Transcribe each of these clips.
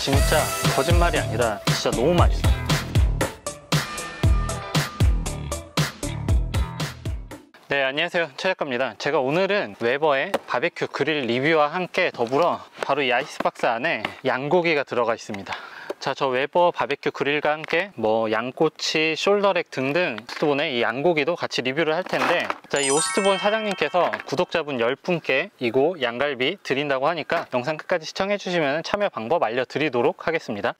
진짜 거짓말이 아니라 진짜 너무 맛있어. 네, 안녕하세요. 최작가입니다. 제가 오늘은 웨버의 바베큐 그릴 리뷰와 함께 더불어 바로 이 아이스박스 안에 양고기가 들어가 있습니다. 자, 저 웨버 바베큐 그릴과 함께 뭐 양꼬치, 숄더렉 등등 오스트본의 이 양고기도 같이 리뷰를 할 텐데, 자, 이 오스트본 사장님께서 구독자분 10분께 이고 양갈비 드린다고 하니까 영상 끝까지 시청해 주시면 참여 방법 알려드리도록 하겠습니다.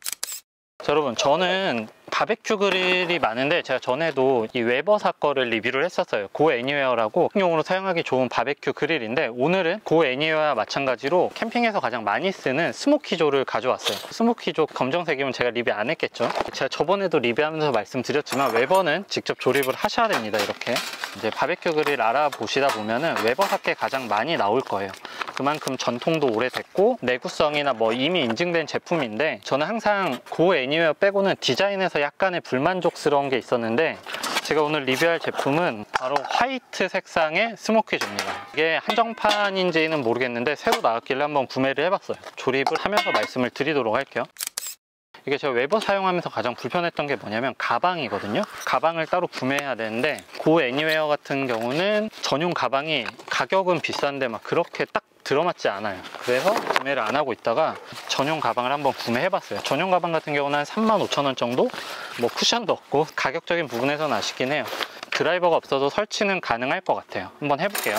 자, 여러분, 저는 바베큐 그릴이 많은데 제가 전에도 이 웨버사 거를 리뷰를 했었어요. 고 애니웨어라고 캠핑용으로 사용하기 좋은 바베큐 그릴인데, 오늘은 고 애니웨어와 마찬가지로 캠핑에서 가장 많이 쓰는 스모키조를 가져왔어요. 스모키조 검정색이면 제가 리뷰 안 했겠죠. 제가 저번에도 리뷰하면서 말씀드렸지만 웨버는 직접 조립을 하셔야 됩니다. 이렇게 이제 바베큐 그릴 알아보시다 보면은 웨버사 게 가장 많이 나올 거예요. 그만큼 전통도 오래됐고 내구성이나 뭐 이미 인증된 제품인데, 저는 항상 고 애니웨어 빼고는 디자인에서 약간의 불만족스러운 게 있었는데, 제가 오늘 리뷰할 제품은 바로 화이트 색상의 스모키조입니다. 이게 한정판인지는 모르겠는데 새로 나왔길래 한번 구매를 해봤어요. 조립을 하면서 말씀을 드리도록 할게요. 이게 제가 웨버 사용하면서 가장 불편했던 게 뭐냐면 가방이거든요. 가방을 따로 구매해야 되는데, 고 애니웨어 같은 경우는 전용 가방이 가격은 비싼데 막 그렇게 딱 들어맞지 않아요. 그래서 구매를 안 하고 있다가 전용 가방을 한번 구매해봤어요. 전용 가방 같은 경우는 한 35,000원 정도? 뭐 쿠션도 없고 가격적인 부분에서는 아쉽긴 해요. 드라이버가 없어도 설치는 가능할 것 같아요. 한번 해볼게요.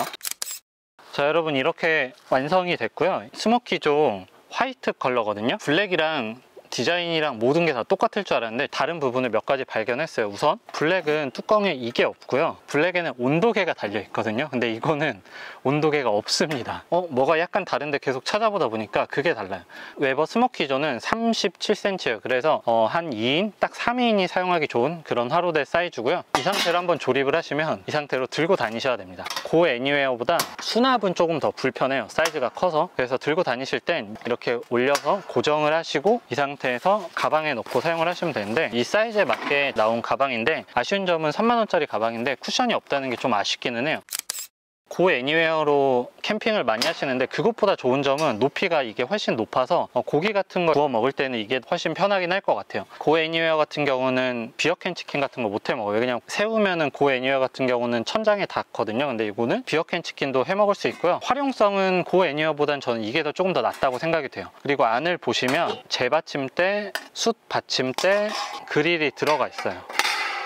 자, 여러분, 이렇게 완성이 됐고요. 스모키조 화이트 컬러거든요. 블랙이랑 디자인이랑 모든 게 다 똑같을 줄 알았는데 다른 부분을 몇 가지 발견했어요. 우선 블랙은 뚜껑에 이게 없고요. 블랙에는 온도계가 달려 있거든요. 근데 이거는 온도계가 없습니다. 뭐가 약간 다른데 계속 찾아보다 보니까 그게 달라요. 웨버 스모키조는 37cm예요 그래서 한 2인, 딱 3인이 사용하기 좋은 그런 하루대 사이즈고요. 이 상태로 한번 조립을 하시면 이 상태로 들고 다니셔야 됩니다. 고 애니웨어보다 수납은 조금 더 불편해요. 사이즈가 커서. 그래서 들고 다니실 땐 이렇게 올려서 고정을 하시고 이 상태 에서 가방에 넣고 사용을 하시면 되는데, 이 사이즈에 맞게 나온 가방인데 아쉬운 점은 3만원짜리 가방인데 쿠션이 없다는 게 좀 아쉽기는 해요. 고 애니웨어로 캠핑을 많이 하시는데 그것보다 좋은 점은 높이가 이게 훨씬 높아서 고기 같은 거 구워 먹을 때는 이게 훨씬 편하긴 할 것 같아요. 고 애니웨어 같은 경우는 비어캔 치킨 같은 거 못 해 먹어요. 그냥 세우면은 고 애니웨어 같은 경우는 천장에 닿거든요. 근데 이거는 비어캔 치킨도 해 먹을 수 있고요. 활용성은 고 애니웨어보단 저는 이게 더 조금 더 낫다고 생각이 돼요. 그리고 안을 보시면 재받침대, 숯받침대, 그릴이 들어가 있어요.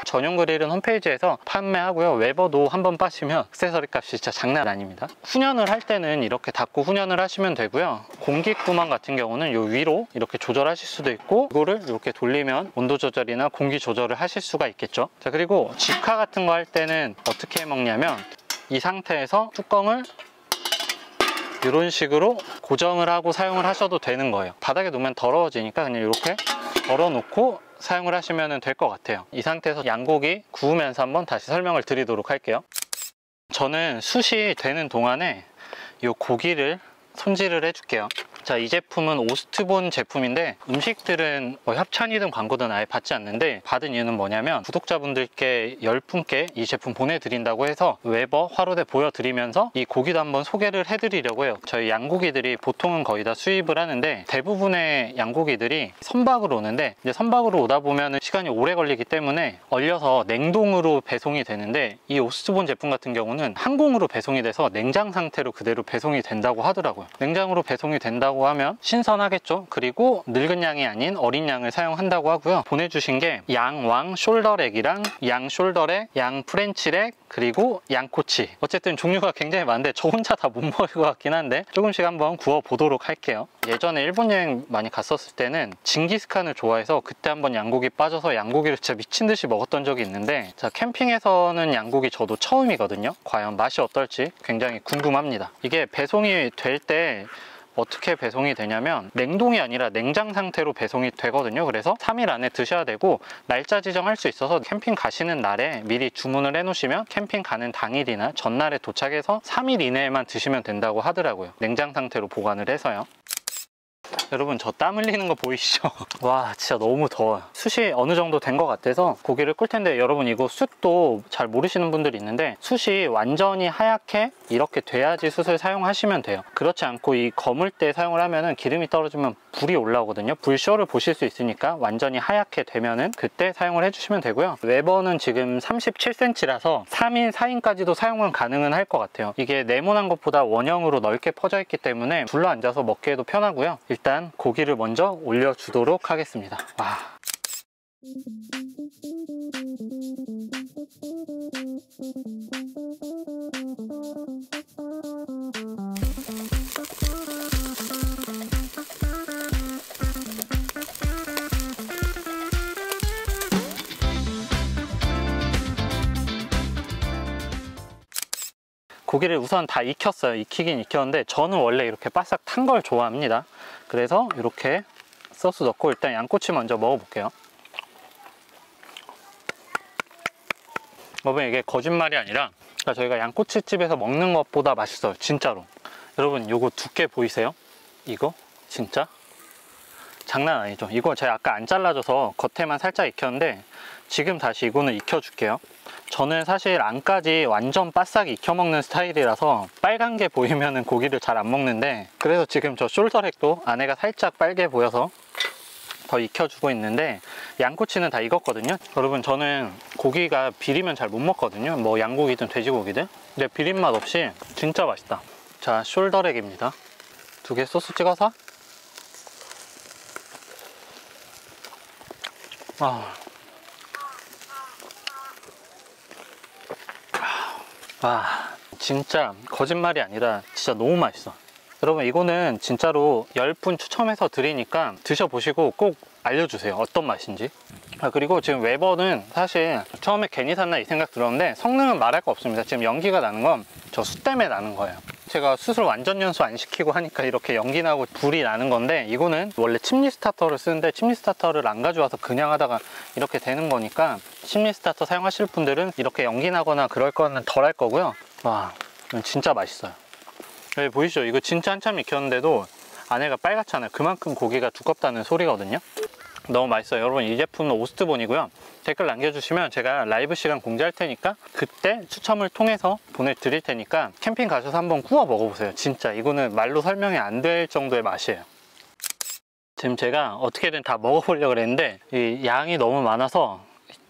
전용 그릴은 홈페이지에서 판매하고요. 웨버도 한번 빠시면 액세서리 값이 진짜 장난 아닙니다. 훈연을 할 때는 이렇게 닫고 훈연을 하시면 되고요. 공기구멍 같은 경우는 요 위로 이렇게 조절하실 수도 있고, 이거를 이렇게 돌리면 온도 조절이나 공기 조절을 하실 수가 있겠죠. 자, 그리고 직화 같은 거 할 때는 어떻게 해 먹냐면 이 상태에서 뚜껑을 이런 식으로 고정을 하고 사용을 하셔도 되는 거예요. 바닥에 놓으면 더러워지니까 그냥 이렇게 걸어놓고 사용을 하시면 될 것 같아요. 이 상태에서 양고기 구우면서 한번 다시 설명을 드리도록 할게요. 저는 숯이 되는 동안에 이 고기를 손질을 해줄게요. 자, 이 제품은 오스트본 제품인데 음식들은 뭐 협찬이든 광고든 아예 받지 않는데, 받은 이유는 뭐냐면 구독자분들께 10분께 이 제품 보내드린다고 해서 웨버 화로대 보여드리면서 이 고기도 한번 소개를 해드리려고 해요. 저희 양고기들이 보통은 거의 다 수입을 하는데 대부분의 양고기들이 선박으로 오는데, 이제 선박으로 오다 보면 시간이 오래 걸리기 때문에 얼려서 냉동으로 배송이 되는데, 이 오스트본 제품 같은 경우는 항공으로 배송이 돼서 냉장 상태로 그대로 배송이 된다고 하더라고요. 냉장으로 배송이 된다고 하면 신선하겠죠. 그리고 늙은 양이 아닌 어린 양을 사용한다고 하고요. 보내주신 게 양왕 숄더렉이랑 양 숄더렉, 양 프렌치렉, 그리고 양꼬치, 어쨌든 종류가 굉장히 많은데 저 혼자 다 못 먹을 것 같긴 한데 조금씩 한번 구워 보도록 할게요. 예전에 일본 여행 많이 갔었을 때는 징기스칸을 좋아해서 그때 한번 양고기 빠져서 양고기를 진짜 미친 듯이 먹었던 적이 있는데, 자, 캠핑에서는 양고기 저도 처음이거든요. 과연 맛이 어떨지 굉장히 궁금합니다. 이게 배송이 될 때 어떻게 배송이 되냐면 냉동이 아니라 냉장 상태로 배송이 되거든요. 그래서 3일 안에 드셔야 되고, 날짜 지정할 수 있어서 캠핑 가시는 날에 미리 주문을 해놓으시면 캠핑 가는 당일이나 전날에 도착해서 3일 이내에만 드시면 된다고 하더라고요. 냉장 상태로 보관을 해서요. 여러분 저 땀 흘리는 거 보이시죠? 와 진짜 너무 더워요. 숯이 어느 정도 된 것 같아서 고기를 꿀 텐데, 여러분 이거 숯도 잘 모르시는 분들이 있는데 숯이 완전히 하얗게 이렇게 돼야지 숯을 사용하시면 돼요. 그렇지 않고 이 검을 때 사용을 하면은 기름이 떨어지면 불이 올라오거든요. 불쇼를 보실 수 있으니까 완전히 하얗게 되면은 그때 사용을 해주시면 되고요. 웨버는 지금 37cm라서 3인 4인까지도 사용은 가능은 할 것 같아요. 이게 네모난 것보다 원형으로 넓게 퍼져 있기 때문에 둘러앉아서 먹기에도 편하고요. 일단 고기를 먼저 올려주도록 하겠습니다. 와. 고기를 우선 다 익혔어요. 익히긴 익혔는데 저는 원래 이렇게 바싹 탄 걸 좋아합니다. 그래서 이렇게 소스 넣고 일단 양꼬치 먼저 먹어볼게요. 여러분 이게 거짓말이 아니라 저희가 양꼬치집에서 먹는 것보다 맛있어요. 진짜로. 여러분 요거 두께 보이세요? 이거 진짜 장난 아니죠? 이거 제가 아까 안 잘라줘서 겉에만 살짝 익혔는데 지금 다시 이거는 익혀줄게요. 저는 사실 안까지 완전 바싹 익혀먹는 스타일이라서 빨간 게 보이면은 고기를 잘 안 먹는데, 그래서 지금 저 숄더랙도 안에가 살짝 빨개 보여서 더 익혀주고 있는데 양꼬치는 다 익었거든요. 여러분 저는 고기가 비리면 잘 못 먹거든요. 뭐 양고기든 돼지고기든. 근데 비린맛 없이 진짜 맛있다. 자, 숄더랙입니다. 두 개 소스 찍어서. 와 진짜 거짓말이 아니라 진짜 너무 맛있어. 여러분 이거는 진짜로 10분 추첨해서 드리니까 드셔보시고 꼭 알려주세요 어떤 맛인지. 그리고 지금 웨버는 사실 처음에 괜히 샀나 이 생각 들었는데 성능은 말할 거 없습니다. 지금 연기가 나는 건 저 숯 때문에 나는 거예요. 제가 숯을 완전 연수 안 시키고 하니까 이렇게 연기 나고 불이 나는 건데, 이거는 원래 침리 스타터를 쓰는데 침리 스타터를 안 가져와서 그냥 하다가 이렇게 되는 거니까 침리 스타터 사용하실 분들은 이렇게 연기 나거나 그럴 거는 덜 할 거고요. 와 이건 진짜 맛있어요. 여기 보이시죠? 이거 진짜 한참 익혔는데도 안에가 빨갛잖아요. 그만큼 고기가 두껍다는 소리거든요. 너무 맛있어요. 여러분 이 제품은 오스트본이고요. 댓글 남겨주시면 제가 라이브 시간 공지할 테니까 그때 추첨을 통해서 보내드릴 테니까 캠핑 가셔서 한번 구워 먹어보세요. 진짜 이거는 말로 설명이 안 될 정도의 맛이에요. 지금 제가 어떻게든 다 먹어보려고 그랬는데 이 양이 너무 많아서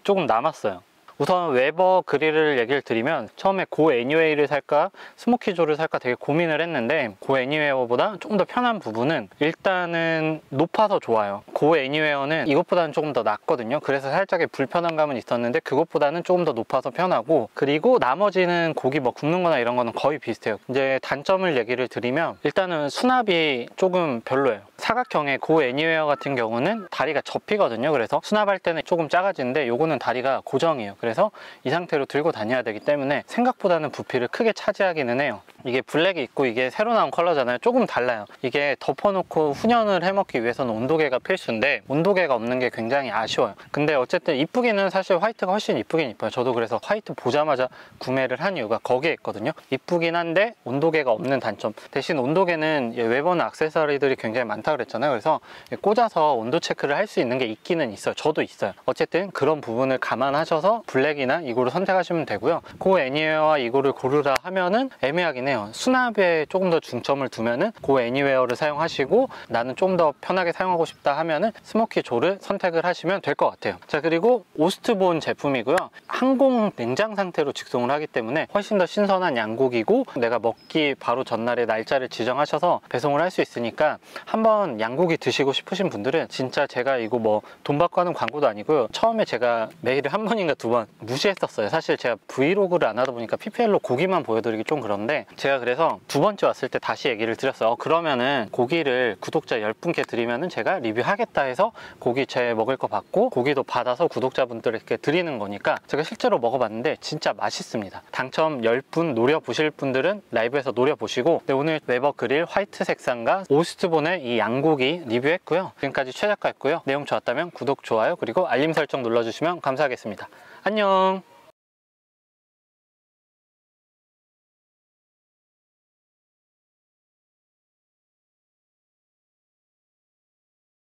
조금 남았어요. 우선 웨버 그릴을 얘기를 드리면 처음에 고 애니웨이를 살까 스모키 조를 살까 되게 고민을 했는데 고 애니웨어보다 조금 더 편한 부분은 일단은 높아서 좋아요. 고 애니웨어는 이것보다는 조금 더 낮거든요. 그래서 살짝의 불편한 감은 있었는데 그것보다는 조금 더 높아서 편하고, 그리고 나머지는 고기 뭐 굽는 거나 이런 거는 거의 비슷해요. 이제 단점을 얘기를 드리면 일단은 수납이 조금 별로예요. 사각형의 고 애니웨어 같은 경우는 다리가 접히거든요. 그래서 수납할 때는 조금 작아지는데 요거는 다리가 고정이에요. 그래서 이 상태로 들고 다녀야 되기 때문에 생각보다는 부피를 크게 차지하기는 해요. 이게 블랙이 있고 이게 새로 나온 컬러잖아요. 조금 달라요. 이게 덮어놓고 훈연을 해먹기 위해서는 온도계가 필수인데 온도계가 없는 게 굉장히 아쉬워요. 근데 어쨌든 이쁘기는 사실 화이트가 훨씬 이쁘긴 이뻐요. 저도 그래서 화이트 보자마자 구매를 한 이유가 거기에 있거든요. 이쁘긴 한데 온도계가 없는 단점. 대신 온도계는 웨버는 액세서리들이 굉장히 많다고 그랬잖아요. 그래서 꽂아서 온도 체크를 할 수 있는 게 있기는 있어요. 저도 있어요. 어쨌든 그런 부분을 감안하셔서 블랙이나 이거를 선택하시면 되고요. 고 애니웨어와 이거를 고르라 하면은 애매하긴 해요. 수납에 조금 더 중점을 두면은 고 애니웨어를 사용하시고 나는 좀 더 편하게 사용하고 싶다 하면은 스모키 조를 선택을 하시면 될 것 같아요. 자, 그리고 오스트본 제품이고요. 항공 냉장 상태로 직송을 하기 때문에 훨씬 더 신선한 양고기고 내가 먹기 바로 전날에 날짜를 지정하셔서 배송을 할 수 있으니까 한번 양고기 드시고 싶으신 분들은 진짜 제가 이거 뭐 돈 받고 하는 광고도 아니고요. 처음에 제가 매일을 한 번인가 두 번 무시했었어요. 사실 제가 브이로그를 안 하다 보니까 PPL로 고기만 보여드리기 좀 그런데 제가 그래서 두 번째 왔을 때 다시 얘기를 드렸어요. 그러면은 고기를 구독자 10분께 드리면은 제가 리뷰하겠다 해서 고기 제 먹을 거 받고 고기도 받아서 구독자분들께 드리는 거니까 제가 실제로 먹어봤는데 진짜 맛있습니다. 당첨 10분 노려보실 분들은 라이브에서 노려보시고, 네, 오늘 웨버 그릴 화이트 색상과 오스트본의 이 양고기 리뷰했고요. 지금까지 최 작가였고요. 내용 좋았다면 구독, 좋아요 그리고 알림 설정 눌러주시면 감사하겠습니다. 안녕.